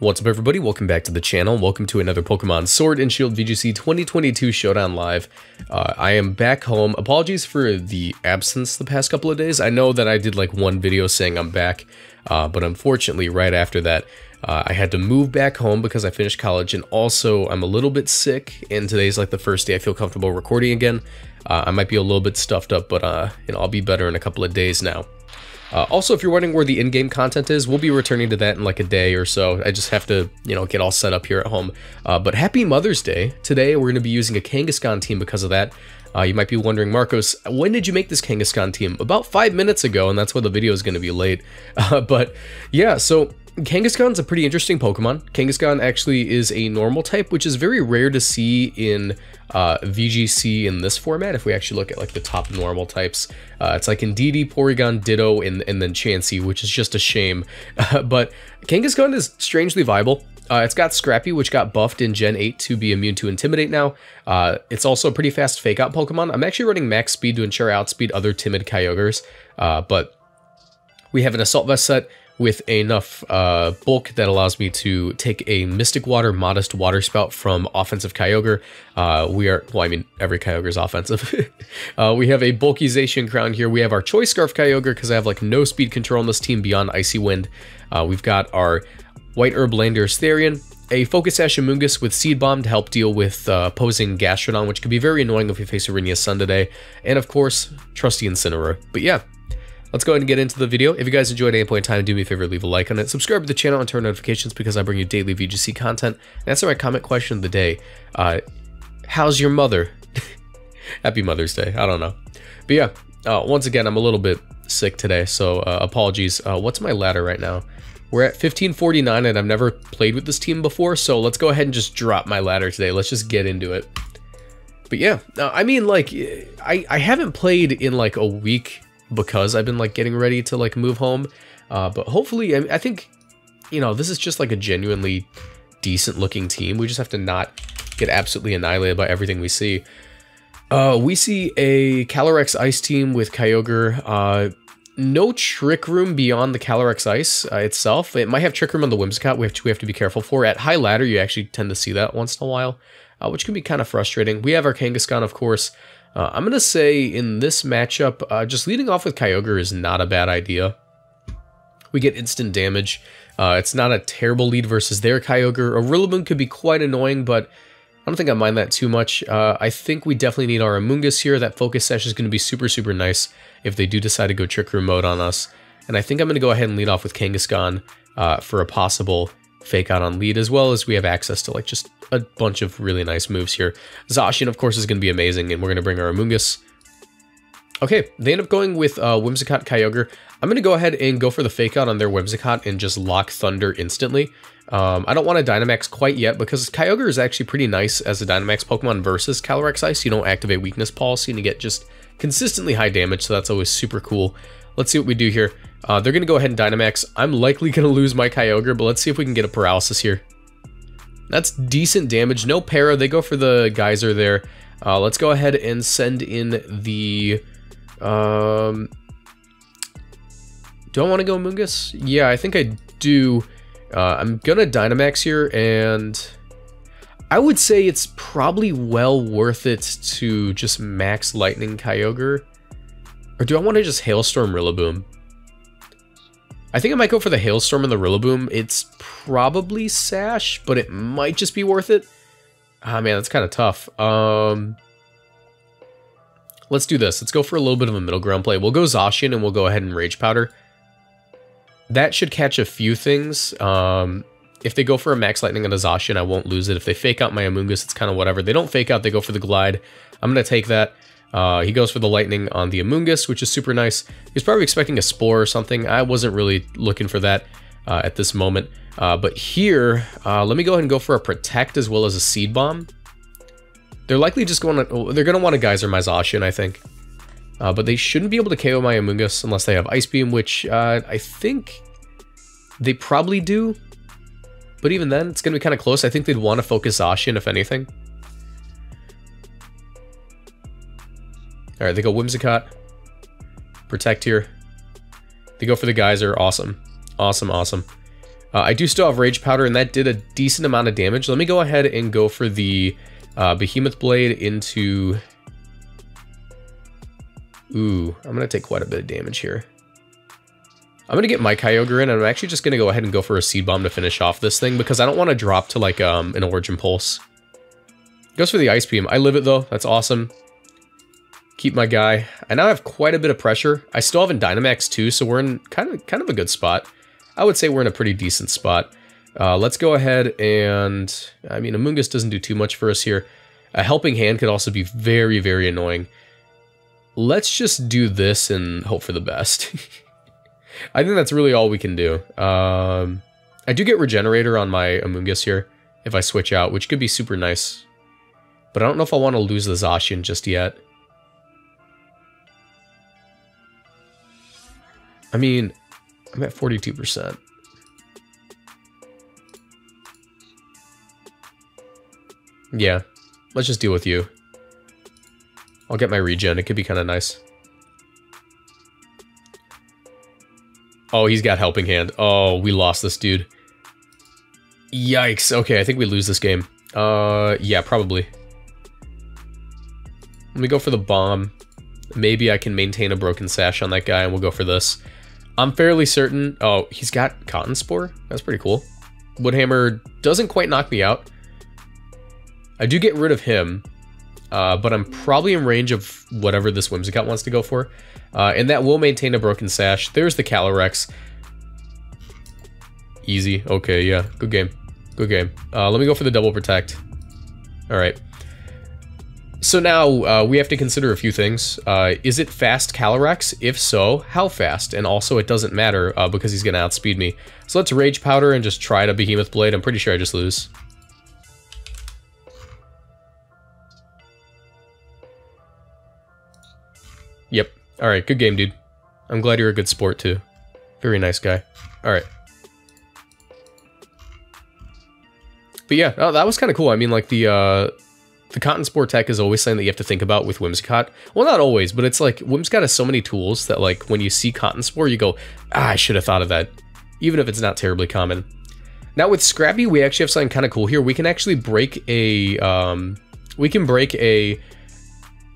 What's up everybody, welcome back to the channel, welcome to another Pokemon Sword and Shield VGC 2022 Showdown Live. I am back home. Apologies for the absence the past couple of days. I know that I did like one video saying I'm back, but unfortunately right after that I had to move back home because I finished college, and also I'm a little bit sick and today's like the first day I feel comfortable recording again. I might be a little bit stuffed up, but you know, I'll be better in a couple of days now. Also, if you're wondering where the in-game content is, we'll be returning to that in like a day or so. I just have to, you know, get all set up here at home. But happy Mother's Day. Today, we're going to be using a Kangaskhan team because of that. You might be wondering, Marcos, when did you make this Kangaskhan team? About 5 minutes ago, and that's why the video is going to be late. But yeah, so Kangaskhan's a pretty interesting Pokemon. Kangaskhan actually is a normal type, which is very rare to see in VGC in this format. If we actually look at like the top normal types, it's like Indeedee, Porygon, Ditto, and then Chansey, which is just a shame. But Kangaskhan is strangely viable. It's got Scrappy, which got buffed in Gen 8 to be immune to Intimidate now. It's also a pretty fast Fake Out Pokemon. I'm actually running max speed to ensure I outspeed other timid Kyogres, but we have an Assault Vest set with enough bulk that allows me to take a Mystic Water, Modest Water Spout from offensive Kyogre. Every Kyogre is offensive. We have a Bulkization Crown here. We have our Choice Scarf Kyogre because I have like no speed control on this team beyond Icy Wind. We've got our White Herb Landorus Therian, a Focus Sash Amoongus with Seed Bomb to help deal with opposing Gastrodon, which could be very annoying if we face Aurinia's Sun today, and of course, trusty Incineroar. But yeah, let's go ahead and get into the video. If you guys enjoyed at any point in time, do me a favor, leave a like on it, subscribe to the channel, and turn on notifications because I bring you daily VGC content. And answer my comment question of the day. How's your mother? Happy Mother's Day. I don't know. But yeah, once again, I'm a little bit sick today, so apologies. What's my ladder right now? We're at 1549, and I've never played with this team before, so let's go ahead and just drop my ladder today. Let's just get into it. But yeah, I mean, like, I haven't played in like a week because I've been like getting ready to like move home, but hopefully I think, you know, this is just like a genuinely decent looking team. We just have to not get absolutely annihilated by everything we see. We see a Calyrex Ice team with Kyogre. No Trick Room beyond the Calyrex Ice itself. It might have Trick Room on the Whimsicott, which we have to be careful for. At high ladder, you actually tend to see that once in a while, which can be kind of frustrating. We have our Kangaskhan, of course. I'm going to say in this matchup, just leading off with Kyogre is not a bad idea. We get instant damage. It's not a terrible lead versus their Kyogre. A Rillaboom could be quite annoying, but I don't think I mind that too much. I think we definitely need our Amoongus here. That Focus Sash is going to be super, super nice if they do decide to go Trick Room mode on us. And I think I'm going to go ahead and lead off with Kangaskhan for a possible Fake Out on lead, as well as we have access to like just a bunch of really nice moves here. Zacian, of course, is going to be amazing, and we're going to bring our Amoongus. Okay, they end up going with Whimsicott Kyogre. I'm going to go ahead and go for the Fake Out on their Whimsicott and just lock Thunder instantly. I don't want to Dynamax quite yet because Kyogre is actually pretty nice as a Dynamax Pokemon versus Calyrex Ice. You don't activate Weakness Policy and you get just consistently high damage, so that's always super cool. Let's see what we do here. They're going to go ahead and Dynamax. I'm likely going to lose my Kyogre, but let's see if we can get a Paralysis here. That's decent damage. No Para. They go for the Geyser there. Let's go ahead and send in the... don't want to go Amoongus? Yeah, I think I do. I'm gonna Dynamax here, and I would say it's probably well worth it to just Max Lightning Kyogre. Or do I want to just Hailstorm Rillaboom? I think I might go for the Hailstorm and the Rillaboom. It's probably Sash, but it might just be worth it. Ah, man, that's kind of tough. Let's do this. Let's go for a little bit of a middle ground play. We'll go Zacian, and we'll go ahead and Rage Powder. That should catch a few things. If they go for a Max Lightning on a Zacian, I won't lose it. If they Fake Out my Amoongus, it's kind of whatever. They don't Fake Out, they go for the Glide. I'm going to take that. He goes for the Lightning on the Amoongus, which is super nice. He's probably expecting a Spore or something. I wasn't really looking for that at this moment. But here, let me go ahead and go for a Protect as well as a Seed Bomb. They're likely just going to... They're going to want to Geyser my Zacian, I think. But they shouldn't be able to KO my Amoongus unless they have Ice Beam, which I think they probably do. But even then, it's going to be kind of close. I think they'd want to focus Zacian, if anything. Alright, they go Whimsicott. Protect here. They go for the Geyser. Awesome. Awesome, awesome. I do still have Rage Powder, and that did a decent amount of damage. Let me go ahead and go for the Behemoth Blade into... Ooh, I'm going to take quite a bit of damage here. I'm going to get my Kyogre in, and I'm actually just going to go ahead and go for a Seed Bomb to finish off this thing, because I don't want to drop to, like, an Origin Pulse. Goes for the Ice Beam. I live it, though. That's awesome. Keep my guy. I now have quite a bit of pressure. I still have in Dynamax, too, so we're in kind of a good spot. I would say we're in a pretty decent spot. Let's go ahead and... I mean, Amoongus doesn't do too much for us here. A Helping Hand could also be very, very annoying. Let's just do this and hope for the best. I think that's really all we can do. I do get Regenerator on my Amoongus here if I switch out, which could be super nice. But I don't know if I want to lose the Zacian just yet. I mean... I'm at 42%. Yeah, let's just deal with you. I'll get my regen, it could be kind of nice. Oh, he's got Helping Hand. Oh, we lost this dude. Yikes, okay, I think we lose this game. Yeah, probably. Let me go for the bomb. Maybe I can maintain a broken sash on that guy and we'll go for this. I'm fairly certain... Oh, he's got Cotton Spore? That's pretty cool. Woodhammer doesn't quite knock me out. I do get rid of him, but I'm probably in range of whatever this Whimsicott wants to go for. And that will maintain a broken sash. There's the Calyrex. Easy. Okay, yeah. Good game. Good game. Let me go for the double protect. Alright. So now we have to consider a few things. Is it fast Calyrex? If so, how fast? And also it doesn't matter because he's going to outspeed me. So let's Rage Powder and just try to Behemoth Blade. I'm pretty sure I just lose. Yep. Alright, good game, dude. I'm glad you're a good sport, too. Very nice guy. Alright. But yeah, oh, that was kind of cool. I mean, like, the Cotton Spore tech is always something that you have to think about with Whimsicott. Well, not always, but it's like, Whimsicott has so many tools that, like, when you see Cotton Spore, you go, ah, I should have thought of that. Even if it's not terribly common. Now, with Scrappy, we actually have something kind of cool here. We can actually break a,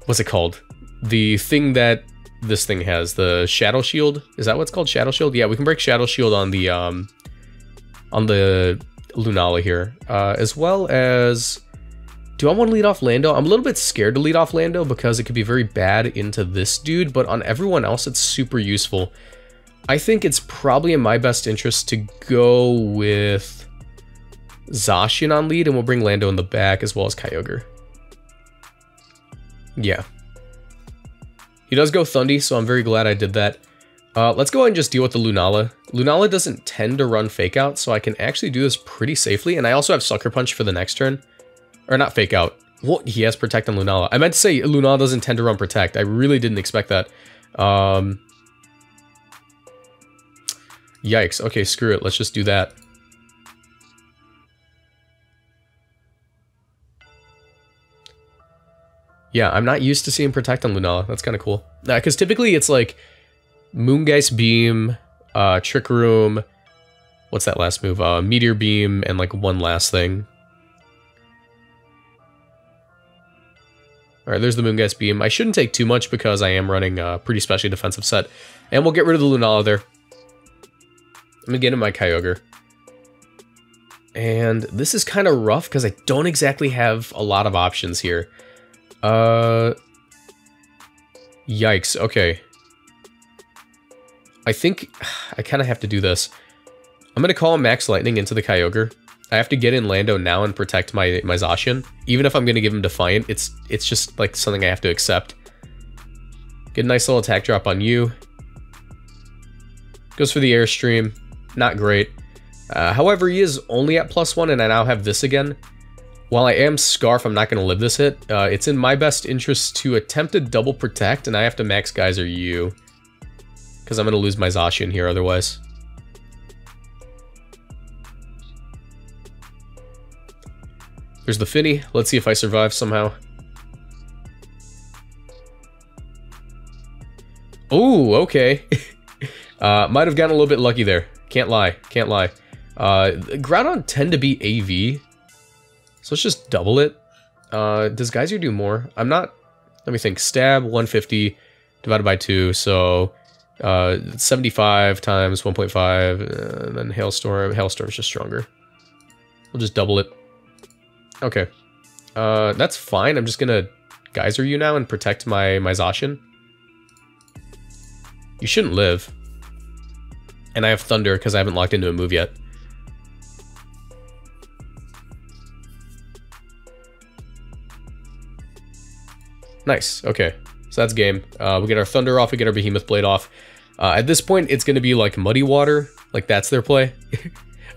what's it called? The thing that this thing has, the Shadow Shield. Is that what's called? Shadow Shield? Yeah, we can break Shadow Shield on the Lunala here. As well as... Do I want to lead off Lando? I'm a little bit scared to lead off Lando because it could be very bad into this dude, but on everyone else, it's super useful. I think it's probably in my best interest to go with Zacian on lead, and we'll bring Lando in the back as well as Kyogre. Yeah. He does go Thundurus, so I'm very glad I did that. Let's go ahead and just deal with the Lunala. Lunala doesn't tend to run Fake Out, so I can actually do this pretty safely, and I also have Sucker Punch for the next turn. Or not Fake Out. Well, he has Protect on Lunala. I meant to say Lunala doesn't tend to run Protect. I really didn't expect that. Yikes. Okay, screw it. Let's just do that. Yeah, I'm not used to seeing Protect on Lunala. That's kind of cool. Because typically it's like Moongeist Beam, Trick Room, what's that last move? Meteor Beam, and like one last thing. Alright, there's the Moongeist Beam. I shouldn't take too much because I am running a pretty specially defensive set. And we'll get rid of the Lunala there. I'm going to get in my Kyogre. And this is kind of rough because I don't exactly have a lot of options here. Yikes, okay. I think I kind of have to do this. I'm going to call Max Lightning into the Kyogre. I have to get in Lando now and protect my Zacian. Even if I'm going to give him Defiant, it's just like something I have to accept. Get a nice little attack drop on you. Goes for the Airstream. Not great. However, he is only at +1 and I now have this again. While I am Scarf, I'm not going to live this hit. It's in my best interest to attempt to double protect and I have to Max Geyser you. Because I'm going to lose my Zacian here otherwise. There's the Finny. Let's see if I survive somehow. Oh, okay. Might have gotten a little bit lucky there. Can't lie. Can't lie. Groudon tend to be AV, so let's just double it. Does Geyser do more? I'm not... Let me think. Stab, 150 divided by 2, so 75 times 1.5, and then Hailstorm. Hailstorm's just stronger. We'll just double it. Okay. That's fine. I'm just gonna Geyser you now and protect my Zacian. You shouldn't live. And I have Thunder because I haven't locked into a move yet. Nice. Okay. So that's game. We get our Thunder off. We get our Behemoth Blade off. At this point, it's going to be like Muddy Water. Like, that's their play.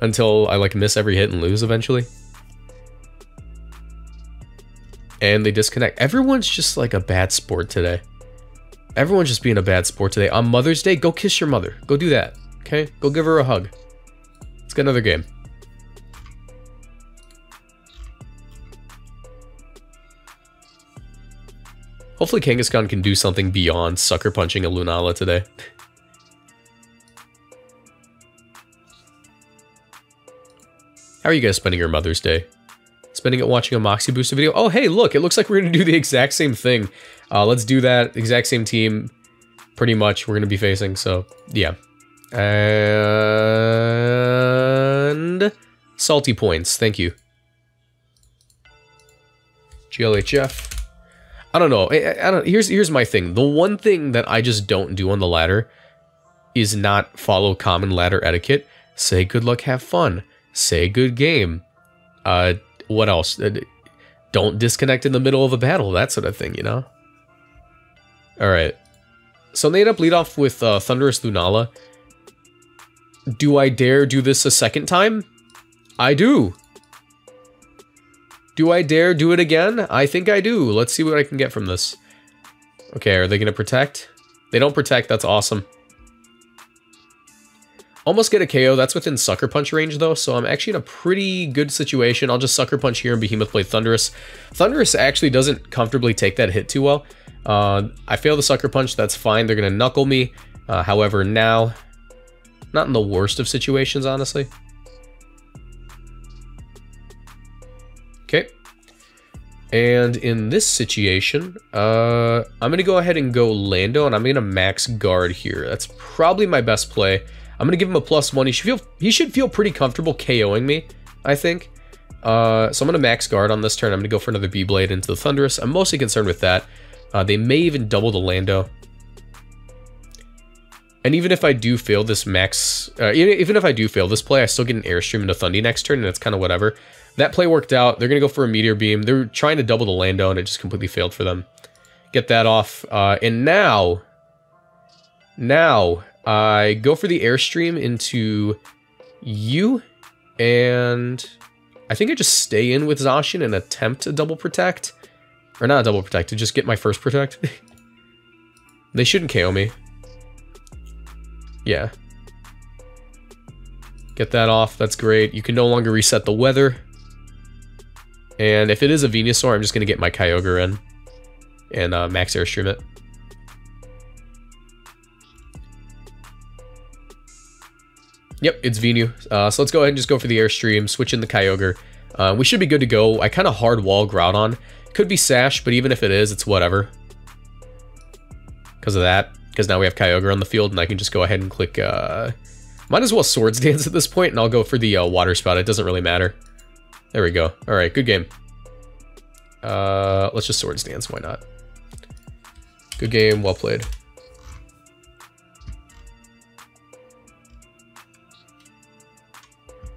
Until I, like, miss every hit and lose eventually. And they disconnect. Everyone's just, like, a bad sport today. Everyone's just being a bad sport today. On Mother's Day, go kiss your mother. Go do that. Okay? Go give her a hug. Let's get another game. Hopefully Kangaskhan can do something beyond sucker punching a Lunala today. How are you guys spending your Mother's Day? Spending it watching a Moxie Booster video? Oh, hey, look, it looks like we're going to do the exact same thing. Let's do that. Exact same team, pretty much, we're going to be facing, so, yeah. And... Salty points, thank you. GLHF. I don't know. Here's my thing. The one thing that I just don't do on the ladder is not follow common ladder etiquette. Say good luck, have fun. Say good game. What else? Don't disconnect in the middle of a battle. That sort of thing, you know? Alright. So they end up lead off with Thundurus Lunala. Do I dare do this a second time? I do. Do I dare do it again? I think I do. Let's see what I can get from this. Okay, are they going to protect? They don't protect. That's awesome. Almost get a KO. That's within Sucker Punch range, though, so I'm actually in a pretty good situation. I'll just Sucker Punch here and Behemoth Blade Thundurus. Thundurus actually doesn't comfortably take that hit too well. I fail the Sucker Punch. That's fine. They're going to Knuckle me. However, now... Not in the worst of situations, honestly. Okay, and in this situation, I'm going to go ahead and go Lando, and I'm going to Max Guard here. That's probably my best play. I'm going to give him a +1. He should feel pretty comfortable KOing me, I think. So I'm going to Max Guard on this turn. I'm going to go for another B-Blade into the Thundurus. I'm mostly concerned with that. They may even double the Lando. And even if I do fail this play, I still get an Airstream into Thundurus next turn, and it's kind of whatever. That play worked out. They're going to go for a Meteor Beam. They're trying to double the Lando, and it just completely failed for them. Get that off. And now... I go for the Airstream into you, and... I think I just stay in with Zacian and attempt a double protect. Or not a double protect, to just get my first protect. They shouldn't KO me. Yeah. Get that off. That's great. You can no longer reset the weather. And if it is a Venusaur, I'm just going to get my Kyogre in. And Max Airstream it. Yep, it's Venu. So let's go ahead and just go for the Airstream. Switch in the Kyogre. We should be good to go. I kind of hard wall Groudon. Could be Sash, but even if it is, it's whatever. Because of that. Because now we have Kyogre on the field, and I can just go ahead and click... Might as well Swords Dance at this point, and I'll go for the Water Spout. It doesn't really matter. There we go. Alright, good game. Let's just Swords Dance, why not? Good game, well played.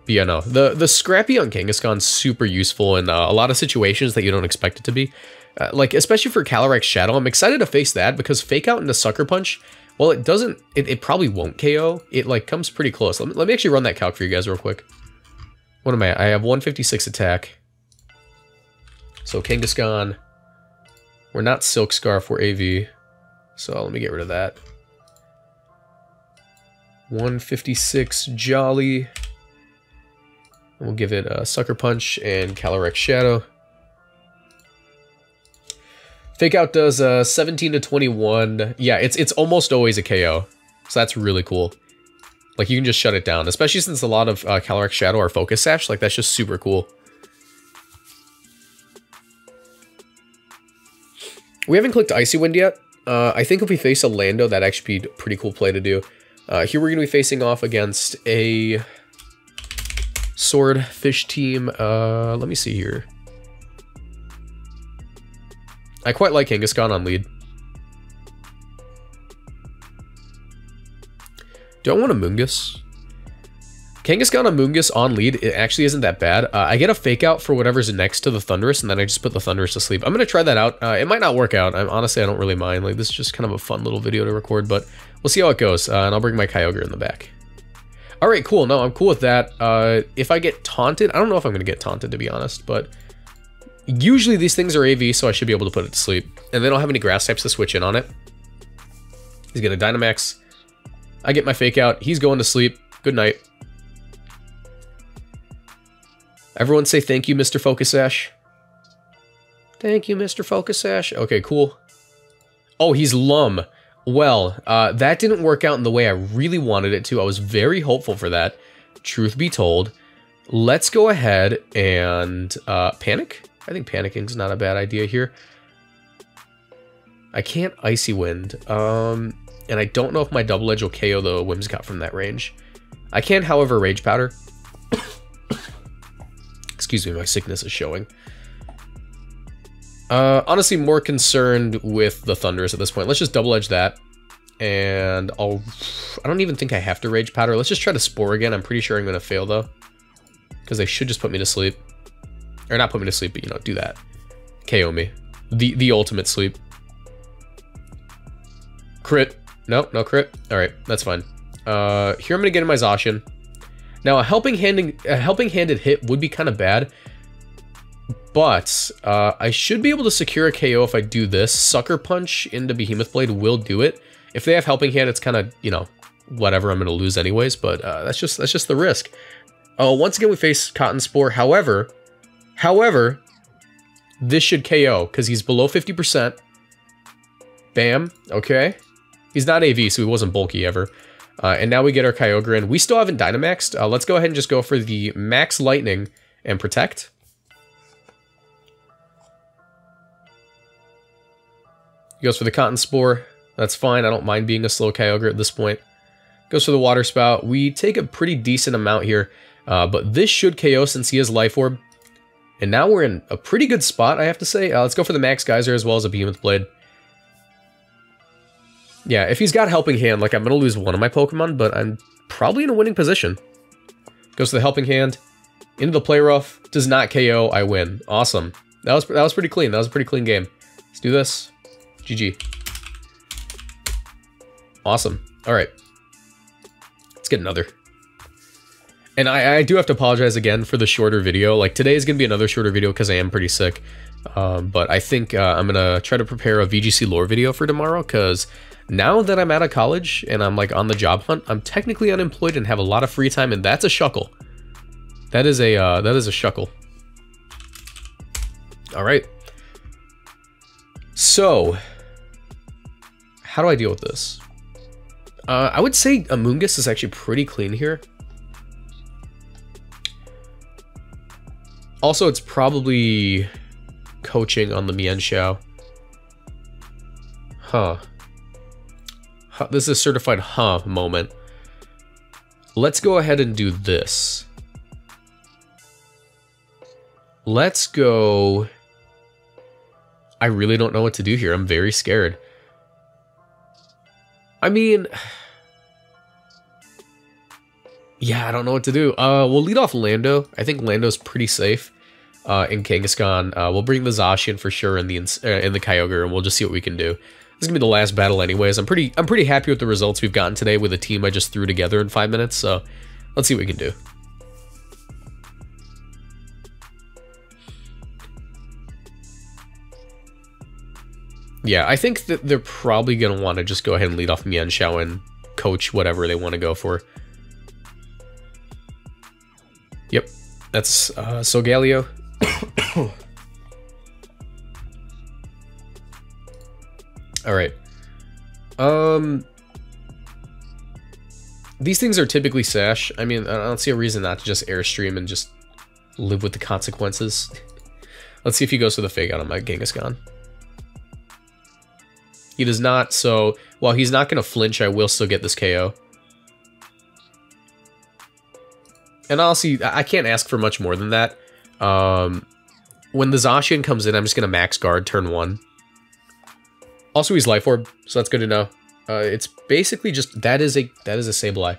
But yeah, no. The Scrappy on Kangaskhan's super useful in a lot of situations that you don't expect it to be. Like, especially for Calyrex Shadow, I'm excited to face that because Fake Out into Sucker Punch, well, it doesn't, it probably won't KO. It, like, comes pretty close. Let me actually run that calc for you guys real quick. What am I at? I have 156 attack. So Kangaskhan, we're not Silk Scarf, we're AV. So let me get rid of that. 156 Jolly. We'll give it a Sucker Punch and Calyrex Shadow. Fake Out does 17 to 21. Yeah, it's almost always a KO. So that's really cool. Like, you can just shut it down, especially since a lot of Calyrex Shadow are Focus Sash. Like, that's just super cool. We haven't clicked Icy Wind yet. I think if we face a Lando, that'd actually be a pretty cool play to do. Here we're going to be facing off against a Swordfish team. Let me see here. I quite like Kangaskhan on lead. Do I want Amoongus? Kangaskhan Amoongus on lead, it actually isn't that bad. I get a Fake Out for whatever's next to the Thundurus, and then I just put the Thundurus to sleep. I'm going to try that out. It might not work out. Honestly, I don't really mind. Like, this is just kind of a fun little video to record, but we'll see how it goes. And I'll bring my Kyogre in the back. All right, cool. No, I'm cool with that. If I get taunted, I don't know if I'm going to get taunted, to be honest, but usually these things are AV, so I should be able to put it to sleep. And they don't have any grass types to switch in on it. He's going to Dynamax. I get my Fake Out. He's going to sleep. Good night. Everyone say thank you, Mr. Focus Sash. Thank you, Mr. Focus Sash. Okay, cool. Oh, he's Lum. Well, that didn't work out in the way I really wanted it to. I was very hopeful for that, truth be told. Let's go ahead and panic. I think panicking is not a bad idea here. I can't Icy Wind. And I don't know if my Double Edge will KO the Whimsicott from that range. I can, however, Rage Powder. Excuse me, my sickness is showing. Honestly, more concerned with the Thundurus at this point. Let's just Double Edge that. And I don't even think I have to Rage Powder. Let's just try to Spore again. I'm pretty sure I'm going to fail, though. Because they should just put me to sleep. Or not put me to sleep, but, you know, do that. KO me. The ultimate sleep. Crit. Nope, no crit. Alright, that's fine. Here I'm going to get in my Zacian. Now, a helping handed hit would be kind of bad, but I should be able to secure a KO if I do this. Sucker Punch into Behemoth Blade will do it. If they have Helping Hand, it's kind of, you know, whatever, I'm going to lose anyways, but that's just the risk. Once again, we face Cotton Spore. However, this should KO, because he's below 50%. Bam, okay. He's not AV, so he wasn't bulky ever. And now we get our Kyogre in. We still haven't Dynamaxed. Let's go ahead and just go for the Max Lightning and Protect. He goes for the Cotton Spore. That's fine. I don't mind being a slow Kyogre at this point. Goes for the Water Spout. We take a pretty decent amount here. But this should KO since he has Life Orb. And now we're in a pretty good spot, I have to say. Let's go for the Max Geyser as well as a Behemoth Blade. Yeah, if he's got Helping Hand, like, I'm going to lose one of my Pokemon, but I'm probably in a winning position. Goes to the Helping Hand, into the Play Rough, does not KO, I win. Awesome. That was pretty clean. That was a pretty clean game. Let's do this. GG. Awesome. All right. Let's get another. And I do have to apologize again for the shorter video. Like, today is going to be another shorter video because I am pretty sick. But I think I'm going to try to prepare a VGC lore video for tomorrow because... now that I'm out of college and I'm like on the job hunt, I'm technically unemployed and have a lot of free time, and that's a shuckle. That is a shuckle. All right. So, how do I deal with this? I would say Amoongus is actually pretty clean here. Also, it's probably coaching on the Mian Xiao. Huh. This is a certified huh moment. Let's go ahead and do this. Let's go. I really don't know what to do here. I'm very scared. I mean, yeah, I don't know what to do. We'll lead off Lando. I think Lando's pretty safe. In Kangaskhan, we'll bring the Zacian for sure, and the Kyogre, and we'll just see what we can do. This is gonna be the last battle anyways. I'm pretty happy with the results we've gotten today with a team I just threw together in 5 minutes, so let's see what we can do. Yeah, I think that they're probably gonna want to just go ahead and lead off Mian Xiao and coach whatever they want to go for. Yep, that's Solgaleo. All right. These things are typically Sash. I mean, I don't see a reason not to just Airstream and just live with the consequences. Let's see if he goes for the Fake Out on my Kangaskhan. He does not, so while he's not going to flinch, I will still get this KO. And honestly, I can't ask for much more than that. When the Zacian comes in, I'm just going to Max Guard turn one. Also, he's Life Orb, so that's good to know. It's basically just, that is a Sableye.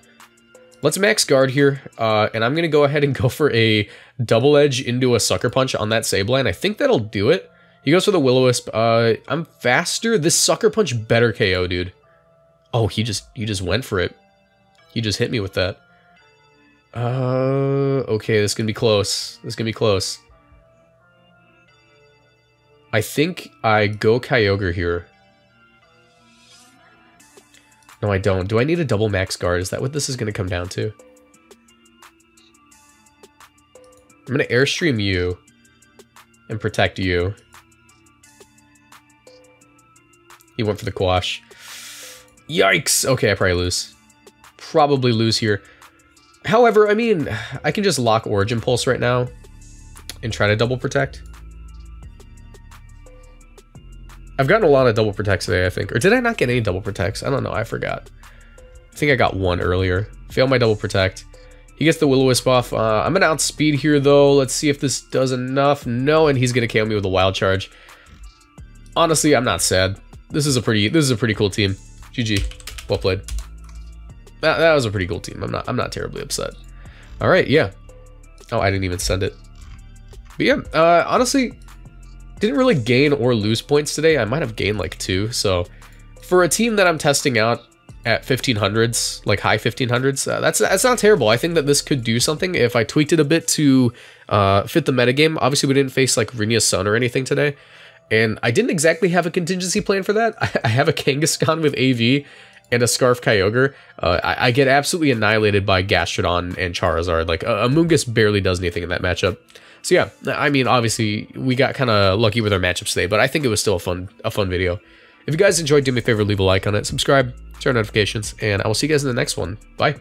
Let's Max Guard here, and I'm going to go ahead and go for a Double Edge into a Sucker Punch on that Sableye, and I think that'll do it. He goes for the Will-O-Wisp. I'm faster. This Sucker Punch better KO, dude. Oh, he just went for it. He just hit me with that. Okay, this is going to be close. This is going to be close. I think I go Kyogre here. No, I don't. Do I need a double Max Guard? Is that what this is going to come down to? I'm going to Airstream you and Protect you. He went for the Quash. Yikes! Okay, I probably lose. Probably lose here. However, I mean, I can just lock Origin Pulse right now and try to double Protect. I've gotten a lot of double protects today, I think. Or did I not get any double protects? I don't know. I forgot. I think I got one earlier. Failed my double protect. He gets the Will-O-Wisp off. I'm going to outspeed here, though. Let's see if this does enough. No, and he's going to KO me with a wild charge. Honestly, I'm not sad. This is a pretty cool team. GG. Well played. That was a pretty cool team. I'm not terribly upset. All right, yeah. Oh, I didn't even send it. But yeah, honestly, didn't really gain or lose points today. I might have gained like 2. So for a team that I'm testing out at 1500s, like high 1500s, that's not terrible. I think that this could do something if I tweaked it a bit to fit the metagame. Obviously, we didn't face like Rina's Sun or anything today. And I didn't exactly have a contingency plan for that. I have a Kangaskhan with AV and a Scarf Kyogre. I get absolutely annihilated by Gastrodon and Charizard. Like, Amoongus barely does anything in that matchup. So yeah, I mean, obviously, we got kind of lucky with our matchups today, but I think it was still a fun video. If you guys enjoyed, do me a favor, leave a like on it, subscribe, turn on notifications, and I will see you guys in the next one. Bye!